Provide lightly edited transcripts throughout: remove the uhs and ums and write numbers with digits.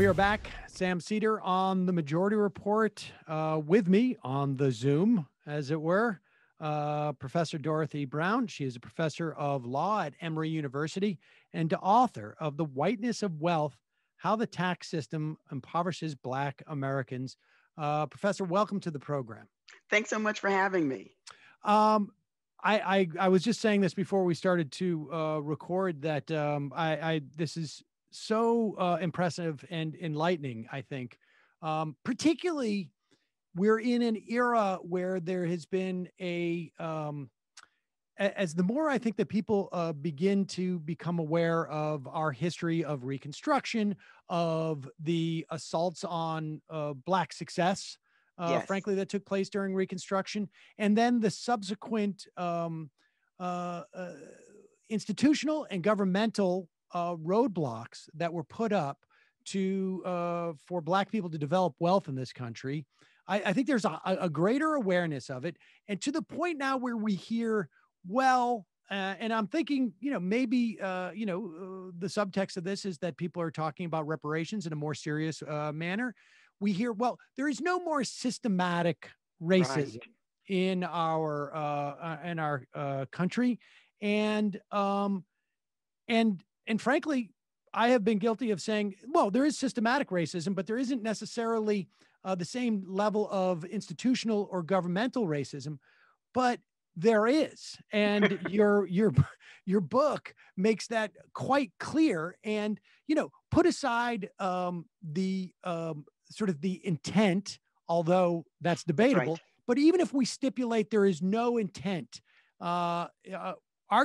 We are back. Sam Seder on the Majority Report, with me on the Zoom, as it were, Professor Dorothy Brown. She is a professor of law at Emory University and the author of The Whiteness of Wealth, How the Tax System Impoverishes Black Americans. Professor, welcome to the program. Thanks so much for having me. I was just saying this before we started to record that this is so impressive and enlightening, I think. Particularly, we're in an era where there has been a, as the more I think that people begin to become aware of our history of Reconstruction, of the assaults on Black success, yes, frankly, that took place during Reconstruction, and then the subsequent institutional and governmental roadblocks that were put up to for Black people to develop wealth in this country. I think there's a greater awareness of it, and to the point now where we hear, well, and I'm thinking, you know, maybe, you know, the subtext of this is that people are talking about reparations in a more serious manner. We hear, well, there is no more systematic racism, right, in our country, and frankly, I have been guilty of saying, well, there is systematic racism, but there isn't necessarily the same level of institutional or governmental racism, but there is. And your book makes that quite clear. And, you know, put aside the sort of the intent, although that's debatable, right, but even if we stipulate there is no intent, our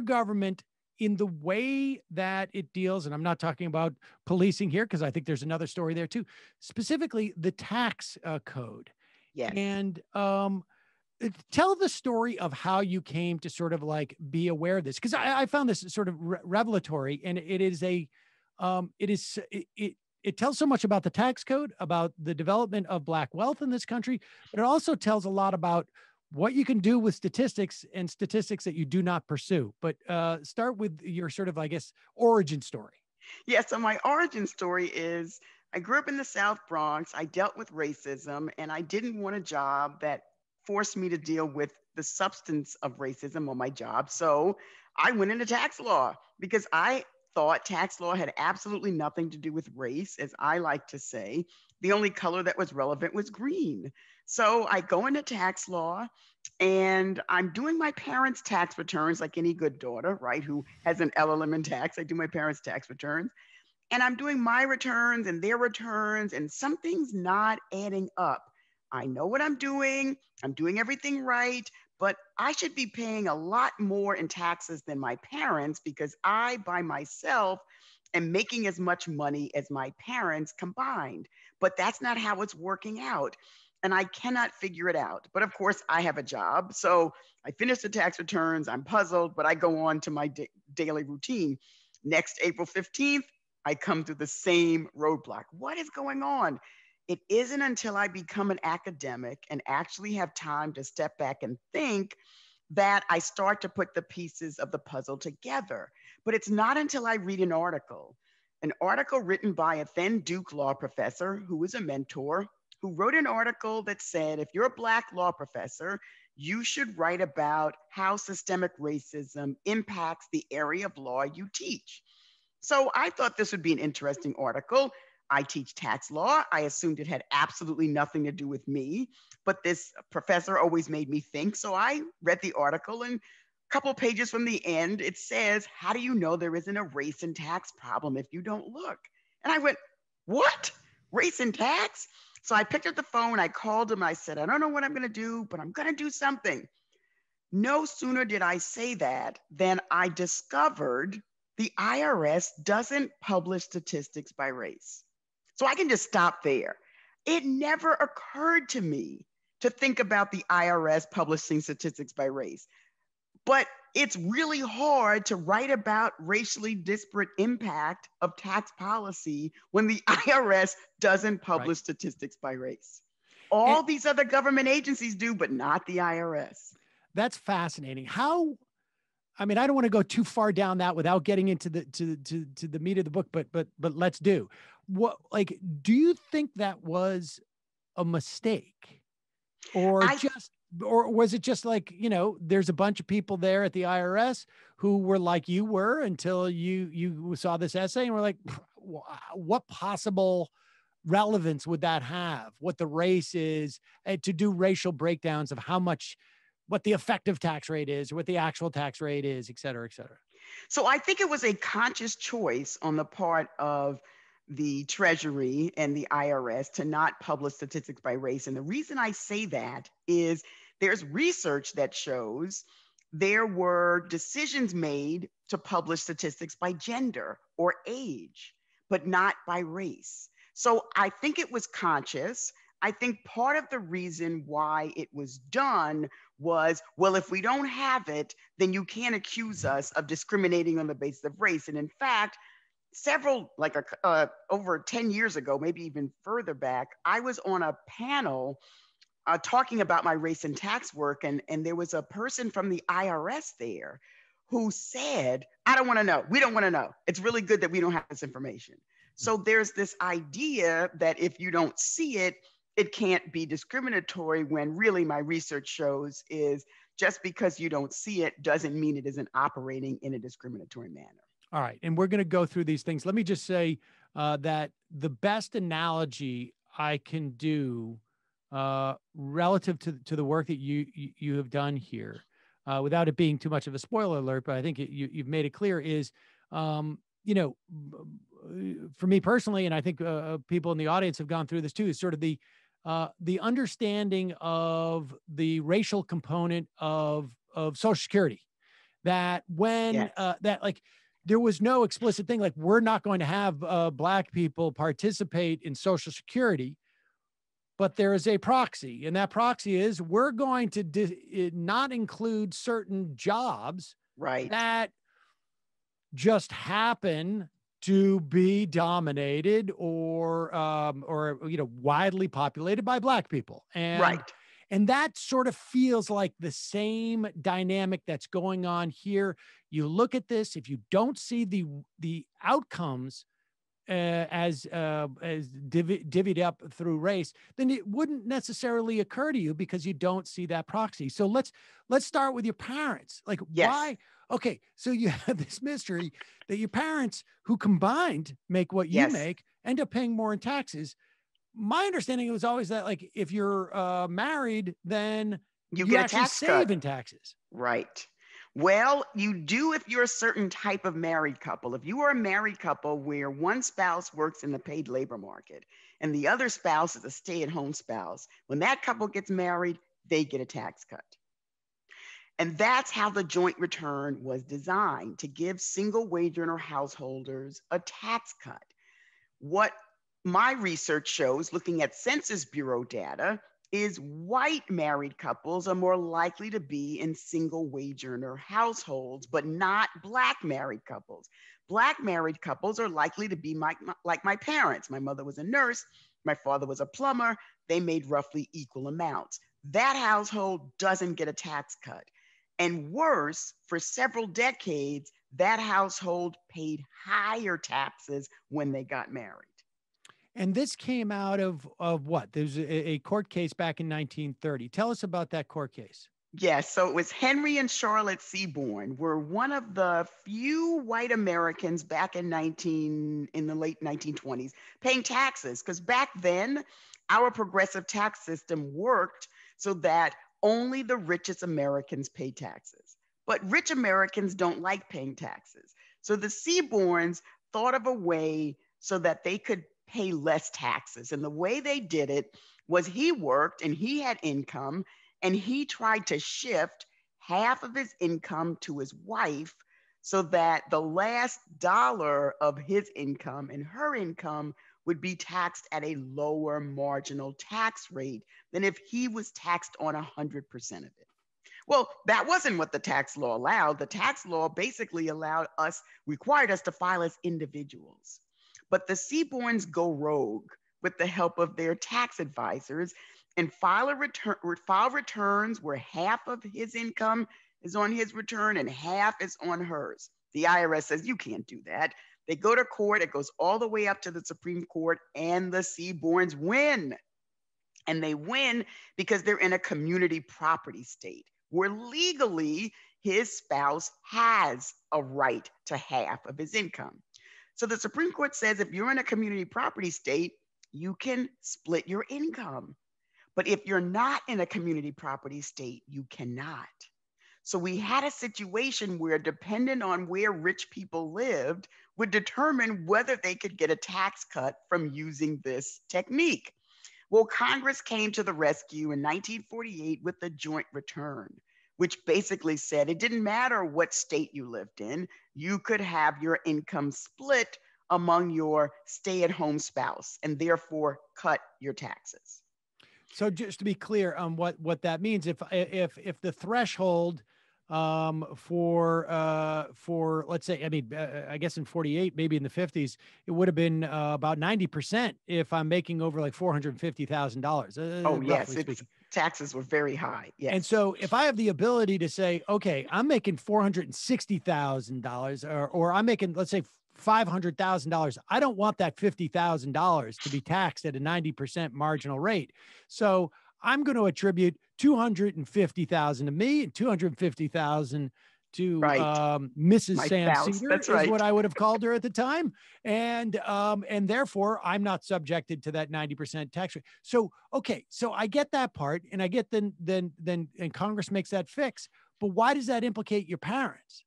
government, in the way that it deals, and I'm not talking about policing here because I think there's another story there too, specifically the tax code. Yes. And tell the story of how you came to sort of like be aware of this, because I found this sort of revelatory, and it is a, it tells so much about the tax code, about the development of Black wealth in this country, but it also tells a lot about what you can do with statistics and statistics that you do not pursue. But start with your sort of, I guess, origin story. Yeah, so my origin story is I grew up in the South Bronx. I dealt with racism, and I didn't want a job that forced me to deal with the substance of racism on my job. So I went into tax law because I thought tax law had absolutely nothing to do with race. As I like to say, the only color that was relevant was green. So I go into tax law, and I'm doing my parents' tax returns like any good daughter, right, who has an LLM in tax. I do my parents' tax returns, and I'm doing my returns and their returns, and something's not adding up. I know what I'm doing. I'm doing everything right, but I should be paying a lot more in taxes than my parents because I, by myself, am making as much money as my parents combined. But that's not how it's working out, and I cannot figure it out. But of course, I have a job. So I finish the tax returns, I'm puzzled, but I go on to my daily routine. Next April 15th, I come through the same roadblock. What is going on? It isn't until I become an academic and actually have time to step back and think that I start to put the pieces of the puzzle together. But it's not until I read an article written by a then Duke law professor who was a mentor, who wrote an article that said, if you're a Black law professor, you should write about how systemic racism impacts the area of law you teach. So I thought this would be an interesting article. I teach tax law. I assumed it had absolutely nothing to do with me, but this professor always made me think. So I read the article, and a couple pages from the end, it says, how do you know there isn't a race and tax problem if you don't look? And I went, what? Race and tax? So I picked up the phone, I called him, I said, I don't know what I'm gonna do, but I'm gonna do something. No sooner did I say that than I discovered the IRS doesn't publish statistics by race. So I can just stop there. It never occurred to me to think about the IRS publishing statistics by race, but it's really hard to write about racially disparate impact of tax policy when the IRS doesn't publish, right, statistics by race. All and these other government agencies do, but not the IRS. That's fascinating. How, I mean, I don't want to go too far down that without getting into the to the meat of the book, but let's do. What, like, do you think that was a mistake, or or was it just like, you know, there's a bunch of people there at the IRS who were like you were until you saw this essay and were like, what possible relevance would that have? What the race is, to do racial breakdowns of how much, what the effective tax rate is, what the actual tax rate is, et cetera, et cetera. So I think it was a conscious choice on the part of the Treasury and the IRS to not publish statistics by race. And the reason I say that is there's research that shows there were decisions made to publish statistics by gender or age, but not by race. So I think it was conscious. I think part of the reason why it was done was, well, if we don't have it, then you can't accuse us of discriminating on the basis of race. And in fact, several, like over 10 years ago, maybe even further back, I was on a panel talking about my race and tax work. And there was a person from the IRS there who said, I don't want to know. We don't want to know. It's really good that we don't have this information. So there's this idea that if you don't see it, it can't be discriminatory, when really my research shows is just because you don't see it doesn't mean it isn't operating in a discriminatory manner. All right. And we're going to go through these things. Let me just say that the best analogy I can do relative to the work that you have done here, without it being too much of a spoiler alert, but I think you've made it clear, is, you know, for me personally, and I think people in the audience have gone through this too, is sort of the understanding of the racial component of Social Security, that when yes. That, like, there was no explicit thing like, we're not going to have Black people participate in Social Security, but there is a proxy, and that proxy is, we're going to not include certain jobs right. that just happen to be dominated or you know, widely populated by Black people, and right. and that sort of feels like the same dynamic that's going on here. You look at this, if you don't see the outcomes as divvied up through race, then it wouldn't necessarily occur to you because you don't see that proxy. So let's start with your parents. Like yes. why? Okay, so you have this mystery that your parents, who combined make what you yes. make, end up paying more in taxes. My understanding was always that, like, if you're married, then you get actually a tax cut. In taxes. Right. Well, you do if you're a certain type of married couple. If you are a married couple where one spouse works in the paid labor market and the other spouse is a stay-at-home spouse, when that couple gets married, they get a tax cut. And that's how the joint return was designed, to give single wage earner householders a tax cut. What my research shows, looking at Census Bureau data, is white married couples are more likely to be in single wage earner households, but not Black married couples. Black married couples are likely to be like my parents. My mother was a nurse, my father was a plumber. They made roughly equal amounts. That household doesn't get a tax cut. And worse, for several decades, that household paid higher taxes when they got married. And this came out of what? There's a court case back in 1930. Tell us about that court case. Yes, so it was Henry and Charlotte Seaborn were one of the few white Americans back in the late 1920s paying taxes, because back then our progressive tax system worked so that only the richest Americans pay taxes, but rich Americans don't like paying taxes. So the Seaborns thought of a way so that they could pay less taxes. And the way they did it was, he worked and he had income, and he tried to shift half of his income to his wife so that the last dollar of his income and her income would be taxed at a lower marginal tax rate than if he was taxed on 100% of it. Well, that wasn't what the tax law allowed. The tax law basically required us to file as individuals. But the Seaborns go rogue with the help of their tax advisors and file returns where half of his income is on his return and half is on hers. The IRS says, you can't do that. They go to court, it goes all the way up to the Supreme Court, and the Seaborns win. And they win because they're in a community property state where legally his spouse has a right to half of his income. So the Supreme Court says if you're in a community property state, you can split your income. But if you're not in a community property state, you cannot. So we had a situation where, dependent on where rich people lived, would determine whether they could get a tax cut from using this technique. Well, Congress came to the rescue in 1948 with the joint return, which basically said it didn't matter what state you lived in, you could have your income split among your stay-at-home spouse and therefore cut your taxes. So just to be clear on what that means, if the threshold for let's say, I mean, I guess in 48, maybe in the 50s, it would have been about 90% if I'm making over like $450,000. Oh yes, taxes were very high. Yes. And so if I have the ability to say, okay, I'm making $460,000 or I'm making, let's say, $500,000. I don't want that $50,000 to be taxed at a 90% marginal rate. So I'm going to attribute $250,000 to me and $250,000 to Mrs. Sam Seder. That's right. Is what I would have called her at the time. And therefore, I'm not subjected to that 90% tax rate. So, okay, so I get that part, and I get then Congress makes that fix. But why does that implicate your parents?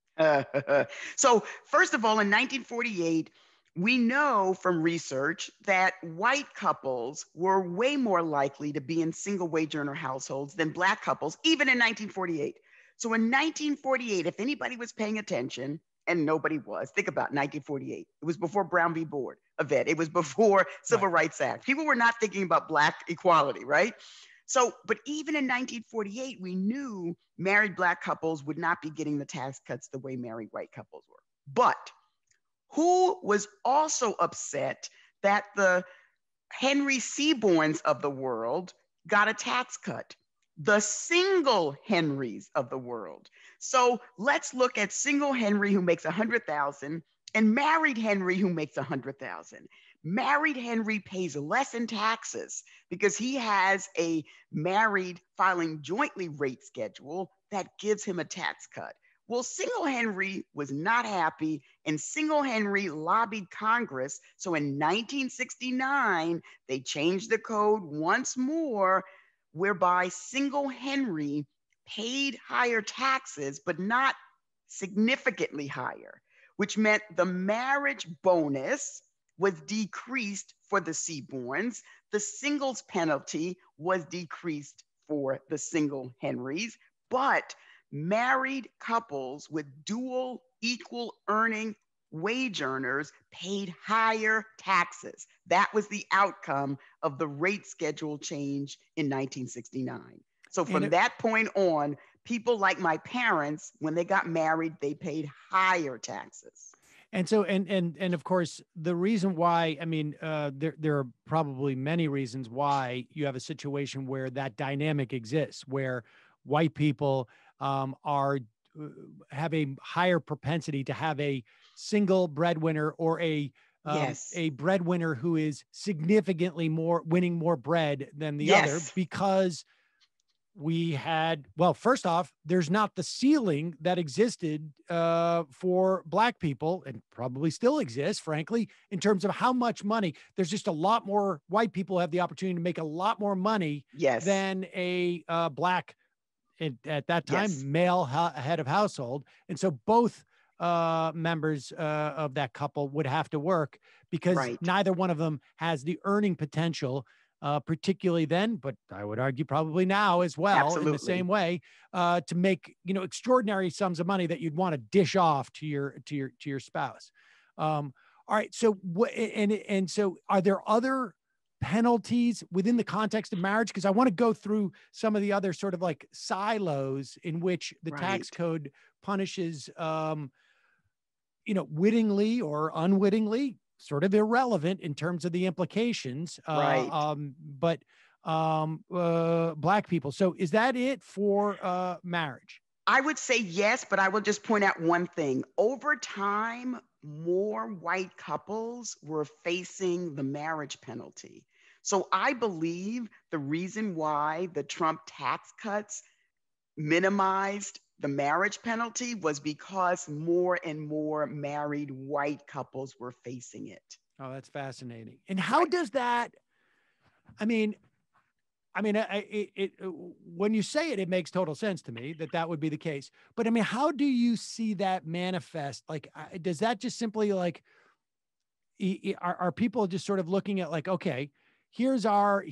So first of all, in 1948, we know from research that white couples were way more likely to be in single wage earner households than black couples, even in 1948. So in 1948, if anybody was paying attention, and nobody was, think about 1948. It was before Brown v. Board, Yvette. It was before Civil Rights Act. People were not thinking about black equality, right? So, but even in 1948, we knew married black couples would not be getting the tax cuts the way married white couples were. But who was also upset that the Henry Seaborns of the world got a tax cut? The single Henrys of the world. So let's look at single Henry who makes $100,000 and married Henry who makes $100,000. Married Henry pays less in taxes because he has a married filing jointly rate schedule that gives him a tax cut. Well, single Henry was not happy, and single Henry lobbied Congress. So in 1969, they changed the code once more, whereby single Henry paid higher taxes, but not significantly higher, which meant the marriage bonus was decreased for the Seaborns. The singles penalty was decreased for the single Henrys, but married couples with dual equal earning wage earners paid higher taxes. That was the outcome of the rate schedule change in 1969. So from that point on, people like my parents, when they got married, they paid higher taxes. And so, and of course, the reason why, I mean, there are probably many reasons why you have a situation where that dynamic exists, where white people have a higher propensity to have a single breadwinner or a breadwinner who is significantly more winning more bread than the other, because we had, well, first off, there's not the ceiling that existed for black people, and probably still exists, frankly, in terms of how much money. There's just a lot more white people have the opportunity to make a lot more money than a black, at that time, male head of household. And so both members of that couple would have to work because neither one of them has the earning potential, particularly then, but I would argue probably now as well, in the same way, to make, you know, extraordinary sums of money that you'd want to dish off to your spouse. All right, so so are there other penalties within the context of marriage? Because I want to go through some of the other sort of like silos in which the tax code punishes, you know, wittingly or unwittingly, sort of irrelevant in terms of the implications, black people. So is that it for marriage? I would say yes, but I will just point out one thing. Over time, more white couples were facing the marriage penalty. So I believe the reason why the Trump tax cuts minimized the marriage penalty was because more and more married white couples were facing it. Oh, that's fascinating. And how does that, when you say it, it makes total sense to me that that would be the case. But I mean, how do you see that manifest? Like, does that just simply like, are people just sort of looking at like, okay, here's our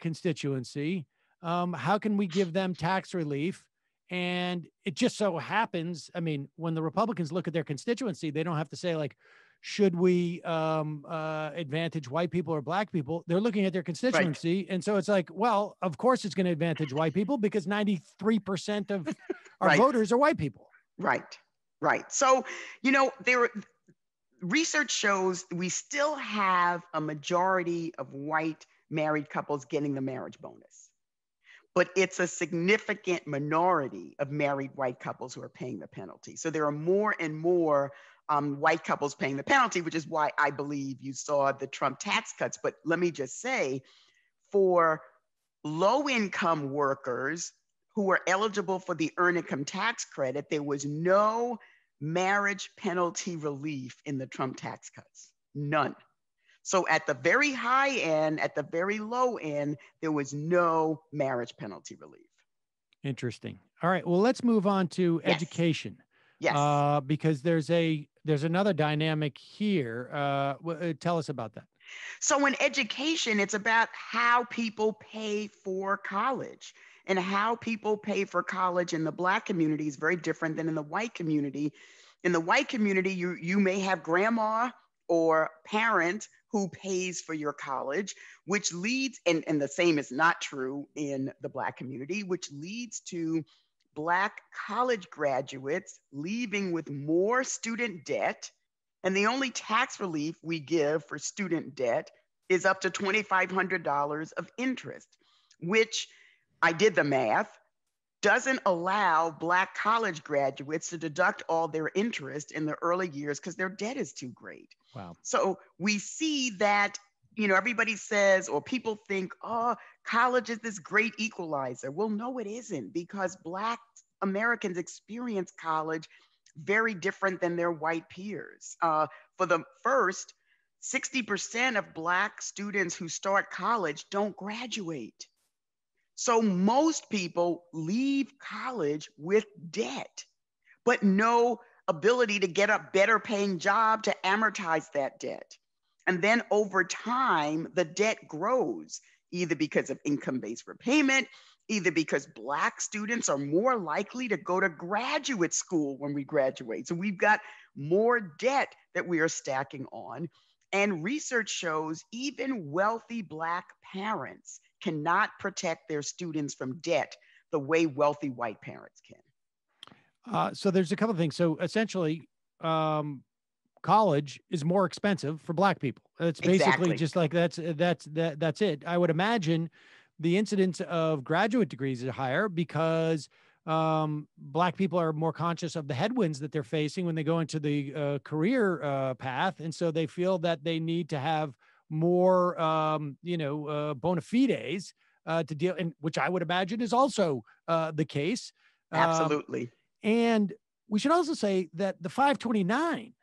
constituency. How can we give them tax relief? And it just so happens, I mean, when the Republicans look at their constituency, they don't have to say like, should we advantage white people or black people? They're looking at their constituency. Right. And so it's like, well, of course it's going to advantage white people because 93% of our voters are white people. Right, right. So, you know, research shows we still have a majority of white married couples getting the marriage bonus, but it's a significant minority of married white couples who are paying the penalty. So there are more and more white couples paying the penalty, which is why I believe you saw the Trump tax cuts. But let me just say, for low-income workers who were eligible for the Earned Income Tax Credit, there was no marriage penalty relief in the Trump tax cuts, none. So at the very high end, at the very low end, there was no marriage penalty relief. Interesting. All right, well, let's move on to education. Yes. Because there's another dynamic here. Tell us about that. So in education, it's about how people pay for college. And how people pay for college in the Black community is very different than in the white community. In the white community, you may have grandma or parent who pays for your college, which leads, and the same is not true in the Black community, which leads to Black college graduates leaving with more student debt. And the only tax relief we give for student debt is up to $2,500 of interest, which, I did the math, doesn't allow Black college graduates to deduct all their interest in the early years because their debt is too great. Wow. So we see that, you know, everybody says, or people think, oh, college is this great equalizer. Well, no, it isn't, because Black Americans experience college very different than their white peers. For the first, 60% of Black students who start college don't graduate. So most people leave college with debt, but no ability to get a better paying job to amortize that debt. And then over time, the debt grows, either because of income-based repayment, either because Black students are more likely to go to graduate school when we graduate. So we've got more debt that we are stacking on. And research shows even wealthy Black parents cannot protect their students from debt the way wealthy white parents can. So there's a couple of things. So essentially, college is more expensive for Black people. It's basically just like that's it. I would imagine the incidence of graduate degrees is higher because Black people are more conscious of the headwinds that they're facing when they go into the career path. And so they feel that they need to have more, bona fides to deal in, which I would imagine is also the case. Absolutely. And we should also say that the 529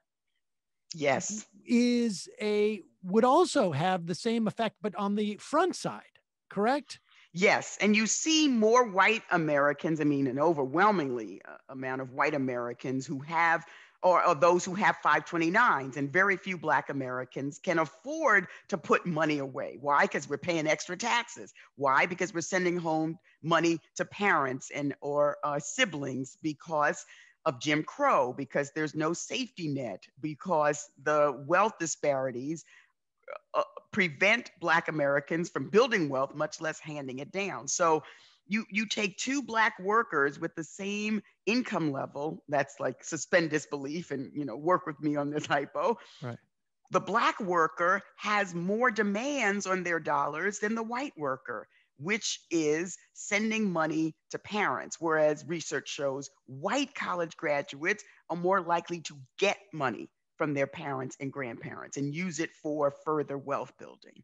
would also have the same effect, but on the front side, correct? Yes, and you see more white Americans, an overwhelmingly amount of white Americans who have or those who have 529s, and very few Black Americans can afford to put money away. Why? Because we're paying extra taxes. Why? Because we're sending home money to parents or siblings because of Jim Crow, because there's no safety net, because the wealth disparities prevent Black Americans from building wealth, much less handing it down. So you take two Black workers with the same income level, that's like suspend disbelief and, work with me on this hypo. Right. The Black worker has more demands on their dollars than the white worker. which is sending money to parents, whereas research shows white college graduates are more likely to get money from their parents and grandparents and use it for further wealth building.